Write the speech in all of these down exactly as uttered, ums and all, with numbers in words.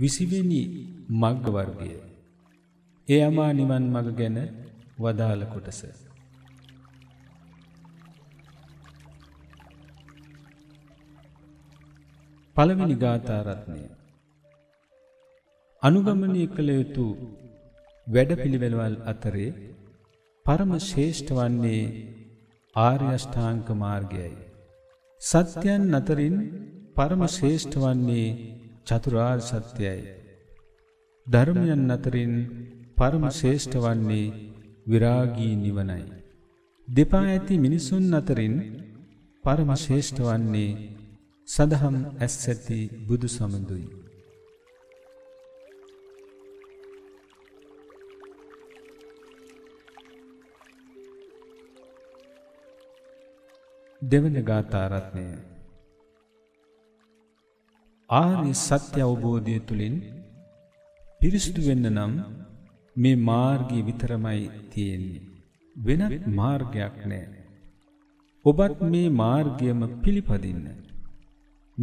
විසිවෙනි මග්ග වර්ගය. ඒ අමා නිවන් මග ගැන වදාළ කොටස. පළවෙනි ගාථා රත්නය. අනුගමනය කළ යුතු වැඩපිළිවෙළවල් අතරේ පරම ශ්‍රේෂ්ඨ වන්නේ ආර්ය අෂ්ටාංග මාර්ගයයි. සත්‍යයන් අතරින් පරම ශ්‍රේෂ්ඨ වන්නේ චතුරාර්ය සත්‍යයයි. ධර්මයන් අතරින් පරම ශ්‍රේෂ්ඨ වන්නේ විරාගී නිවනයි. දෙපා ඇති මිනිසුන් අතරින් පරම ශ්‍රේෂ්ඨ වන්නේ සදහම් ඇස් ඇති බුදු සමඳුයි. දෙවන ගාථා රත්නය. ආර්ය සත්‍ය අවබෝධය තුළින් පිරිසුදු වෙන්න නම් මේ මාර්ගය විතරමයි තියෙන්නේ. වෙනත් මාර්ගයක් නැහැ. ඔබත් මේ මාර්ගයම පිළිපදින්න.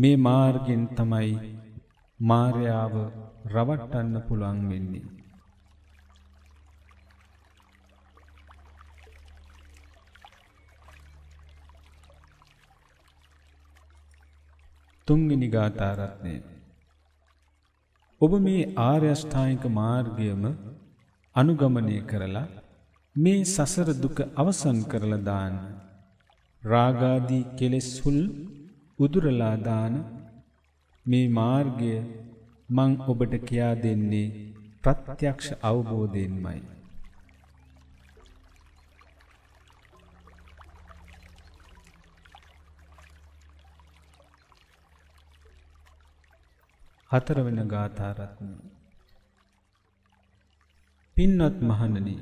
මේ මාර්ගෙන් තමයි මායාව රවට්ටන්න පුළුවන් වෙන්නේ. තුන්වෙනි ගාථා රත්නය. ඔබ මේ ආර්ය අෂ්ටාංගික මාර්ගයම අනුගමනය කරලා මේ සසර දුක අවසන් කරලා දාන, රාගාදී කෙලෙස් හුල් උදුරලා දාන මේ මාර්ගය මං ඔබට කියා දෙන්නේ ප්‍රත්‍යක්ෂ අවබෝධයෙන්මයි. හතරවෙන ගාථා රත්නය. පින්වත් මහණනි,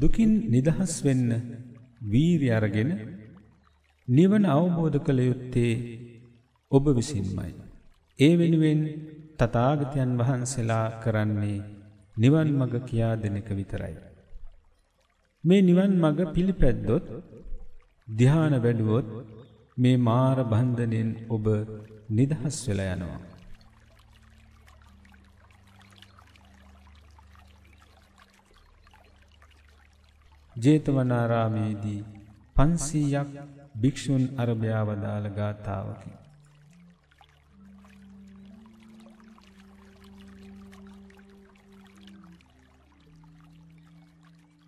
දුකින් නිදහස් වෙන්න වීරිය අරගෙන නිවන අවබෝධ කළ යුත්තේ ඔබ විසින්මයි. ඒ වෙනුවෙන් තථාගතයන් වහන්සේලා කරන්නේ නිවන් මඟ කියා දෙන එක විතරයි. මේ නිවන් මඟ පිළිපැද්දොත්, ධ්‍යාන වැඩුවොත් මේ මාර බන්ධනෙන් ඔබ නිදහස් වෙලා යනවා. ජේතවනාරාමේදී පන්සීයක් භික්ෂුන් අරභයා වදාළ ගාථාවකි.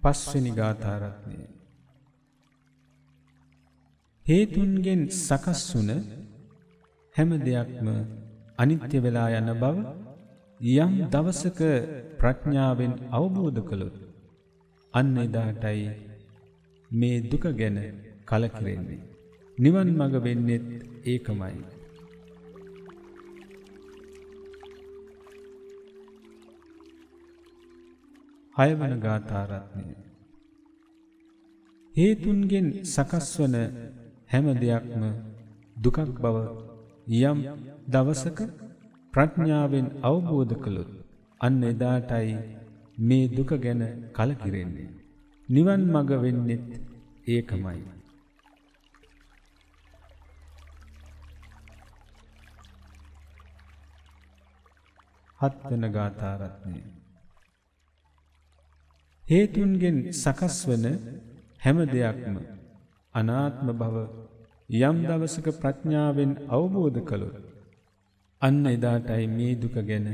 පස්වෙනි ගාථා රත්නය. හේතුන්ගෙන් සකස් වුණ හැම දෙයක්ම අනිත්‍ය වෙලා යන බව යම් දවසක ප්‍රඥාවෙන් අවබෝධ කළොත් අන්න එදාටයි මේ දුක ගැන කලකිරෙන්නේ. නිවන් මඟ වෙන්නේත් ඒකමයි. හයවන ගාථා රත්නය. හේතුන්ගෙන් සකස් වන හැම දෙයක්ම දුකක් බව යම් දවසක ප්‍රඥාවෙන් අවබෝධ කළොත් අන්න එදාටයි මේ දුක ගැන කලකිරෙන්නේ. නිවන් මඟ වෙන්නෙත් ඒකමයි. හත්වන ගාථා රත්නය. හේතුන්ගෙන් සකස් වන හැම දෙයක්ම අනාත්ම භව යම් දවසක ප්‍රඥාවෙන් අවබෝධ කළොත් අන්න එදාටයි මේ දුක ගැන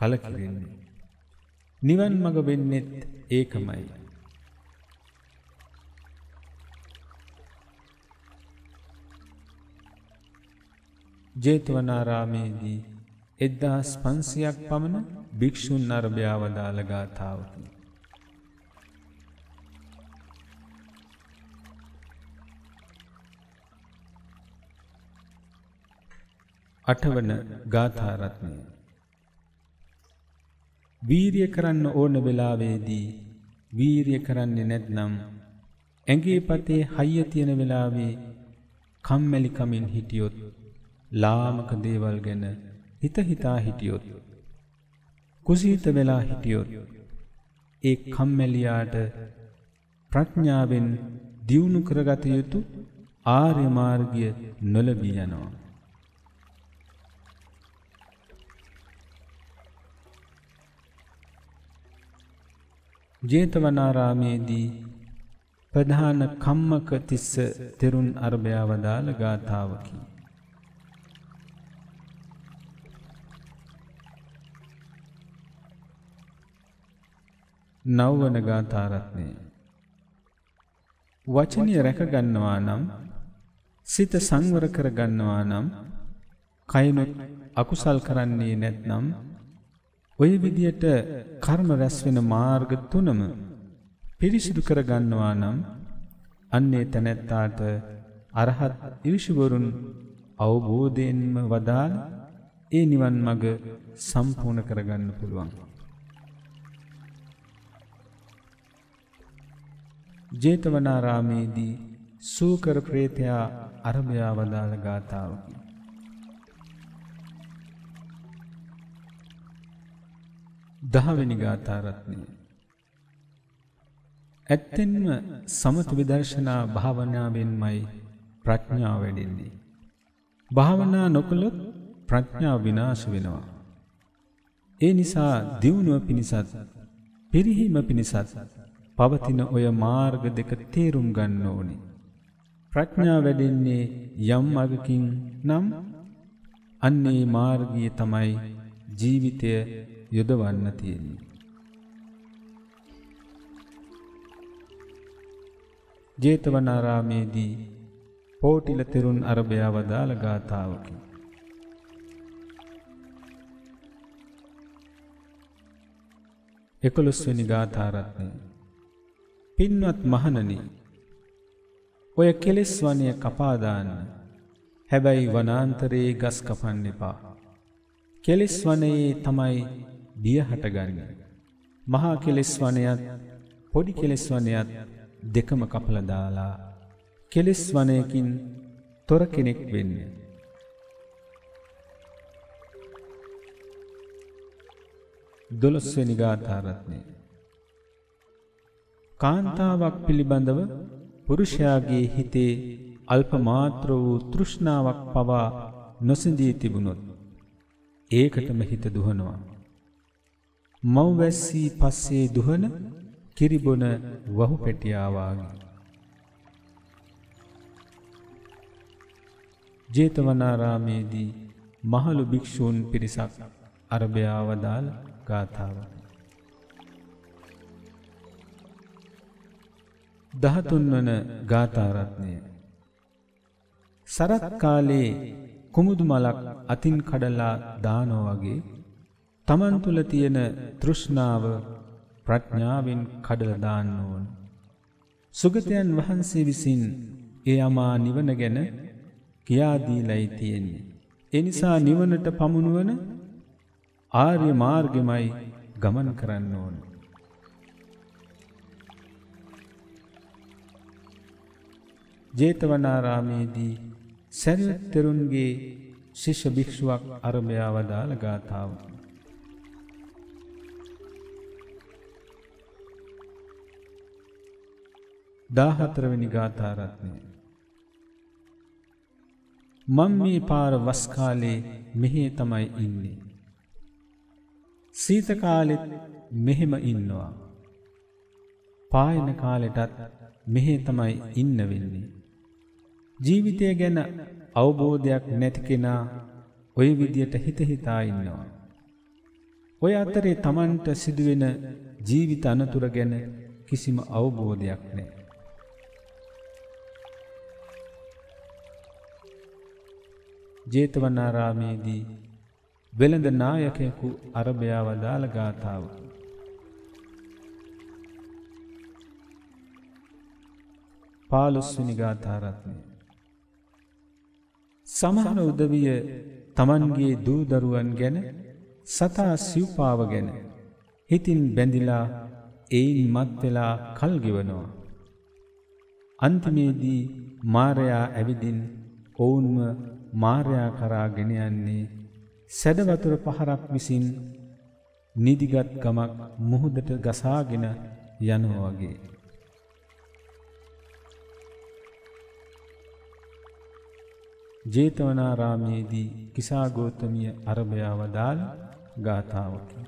කලකිරෙන්නේ. නිවන් මඟ වෙන්නෙත් ඒකමයි. ජේතවනාරාමේදී එදදාස් පන්සියක් පමණ භික්‍ෂුන් අරභයා වදාළ ගාථාවකි. අටවන ගාථා රත්නය. වීරිය කරන්න ඕන වෙලාවේදී වීරිය කරන්නේ නැත්නම් ඇඟේ පතේ හයිය තියෙන වෙලාවේ කම්මැලි කමින් හිටියොත්, ලාමක දේවල් ගැන හිත හිතා හිටියොත්, කුසීත වෙලා හිටියොත් ඒ කම්මැලියාට ප්‍රඥාවෙන් දියුණු කරගත යුතු ආර්ය මාර්ගය නොලැබී යනවා. ජේතවනාරාමේදී ප්‍රධාන කම්මක තිස්ස තෙරුන් අරබයා වදාළ ගාථාවකි. නවවන ගාථා රත්නය. වචනය රැක ගන්නවා නම්, සිත සංවර කර ගන්නවා නම්, කයනොත් අකුසල් කරන්නේ නැත්නම් ඔය විදියට කර්ම රැස් වෙන මාර්ග තුනම පිරිසිදු කර ගන්නවා නම් අන්නේ තැනැත්තාට අරහත් ඍෂිවරුන් අවබෝධයෙන්ම වදාළ ඒ නිවන් මඟ සම්පූර්ණ කරගන්න පුළුවන්. ජේතවනාරාමේදී සූකර ප්‍රේතයා අරබයා වදාළ ගාථාවකි. දහවෙනි ගාථා රත්නය. ඇත්තෙන්ම සමත විදර්ශනා භාවනාවෙන්මයි ප්‍රඥාව වැඩෙන්නේ. භාවනා නොකළොත් ප්‍රඥාව විනාශ වෙනවා. ඒ නිසා දියුණුව පිණිසත් පිරිහීම පිණිසත් පවතින ඔය මාර්ග දෙක තේරුම් ගන්න ඕනේ. ප්‍රඥාව වැඩෙන්නේ යම් මාර්ගකින් නම් අන්නේ මාර්ගය තමයි ජීවිතය යොදවන්න තියෙන්නේ. ජේතවනාරාමේදී පෝටිල තෙරුන් අරබයා වදාළ ගාථාවකි. එකොළොස්වෙනි ගාථා රත්නය. පින්වත් මහණනි, ඔය කෙලෙස් වනය කපා දාන්න. හැබැයි වනාන්තරයේ ගස් කපන්න එපා. කෙලෙස් වනයේ තමයි බිය හටගන්නේ. මහා කෙලෙස් වනයත් පොඩි කෙලෙස් වනයත් දෙකම කපලා දාලා කෙලෙස් වනයකින් තොර කෙනෙක් වෙන්න. දොළොස්වෙනි ගාථා රත්නය. කාන්තාවක් පිළිබඳව පුරුෂයාගේ හිතේ අල්ප මාත්‍ර වූ තෘෂ්ණාවක් පවා නොසිඳී තිබුණොත් ඒකටම හිත දුහනවා. මව්වැස්සී පස්සේ දුහන කිරිබොන වහු පැටියා වාගේ. ජේතවනාරාමේදී මහලු භික්ෂූන් පිරිසක් අරබයා වදාළ ගාථාව. දහතුන්වන ගාථා රත්නය. සරත් කාලේ කුමුදු මලක් අතින් කඩලා දානෝ වගේ තමන් තුළ තියෙන තෘෂ්ණාව ප්‍රඥාවෙන් කඩලා දාන්න ඕන. සුගතයන් වහන්සේ විසින් ඒ අමා නිවන ගැන කියා දීලායි තියෙන්නේ. ඒ නිසා නිවනට පමුණුවන ආර්ය මාර්ගෙමයි ගමන් කරන්න ඕන. ජේතවනාරාමේදී සරියුත් තෙරුන්ගේ ශිෂ්‍ය භික්ෂුවක් අරබයා වදාළ ගාථාව. දාහතරවෙනි ගාථා රත්නය. මම මේ පාර වස් කාලේ මෙහෙ තමයි ඉන්නේ. සීත කාලෙත් මෙහෙම ඉන්නවා. පායන කාලෙටත් මෙහෙ තමයි ඉන්න වෙන්නේ. ජීවිතය ගැන අවබෝධයක් නැති කෙනා ඔය විදියට හිත හිතා ඉන්නවා. ඔය අතරේ Tamanට සිදුවෙන ජීවිත අනතුර ගැන කිසිම අවබෝධයක් නැහැ. ජේතවනාරාමේදී වෙළඳ නායකයෙකු අරබයා වදාළ ගාථාව. පාළොස්වෙනි ගාථා රත්නය. සමහර උදවිය තමන්ගේ දූ දරුවන් ගැන, සතා සිව්පාව ගැන හිතින් බැඳිලා එයින් මත් වෙලා කල් ගෙවනවා. අන්තිමේදී මාරයා ඇවිදින් ඔවුන්ව මාර්යා කරා ගෙන යන්නේ සැඩ වතුර පහරක් විසින් නිදිගත් ගමක් මුහුදට ගසාගෙන යනවා වගේ. ජේතවනාරාමේදී කිසා ගෝතමිය අරබයා වදාළ ගාථාවකි.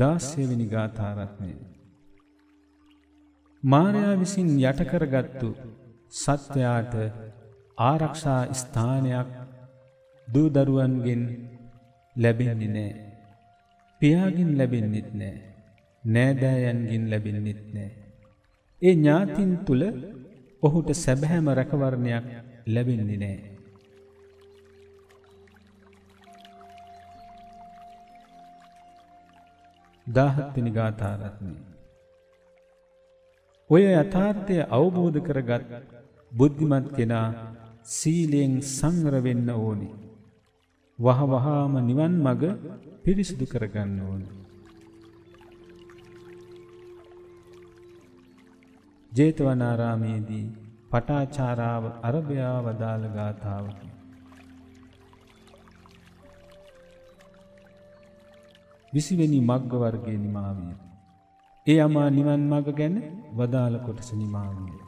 ದಾಸೇವಿನಿಗಾ ತಾರತ್ನೆ ಮಾರ್ಯ ವಿಸಿನ್ යටකරගත්තු සත්‍යයට ආරක්ෂා ස්ථානයක් දූ දරුවන්ගෙන් ලැබෙන්නේ නැහැ. පියාගෙන් ලැබෙන්නේත් නැහැ. නෑදෑයන්ගෙන් ලැබෙන්නේත් නැහැ. ඒ ඥාතින් තුල ඔහුට සැබෑම රැකවරණයක් ලැබෙන්නේ නැහැ. දාහත්වෙනි ගාථා රත්නය. ඔය යථාර්ථය අවබෝධ කරගත් බුද්ධිමත් කෙනා සීලයෙන් සංවර වෙන්න ඕනි. වහවහාම නිවන් මඟ පිරිසිදු කරගන්න ඕනි. ජේතවනාරාමේදී පටාචාරාව අරබයා වදාළ ගාථාවකි. විසිවෙනි මග්ග වර්ගයේ නිමාවිය. ඒ අමා නිවන් මඟ ගැන වදාළ කොටස නිමාවිය.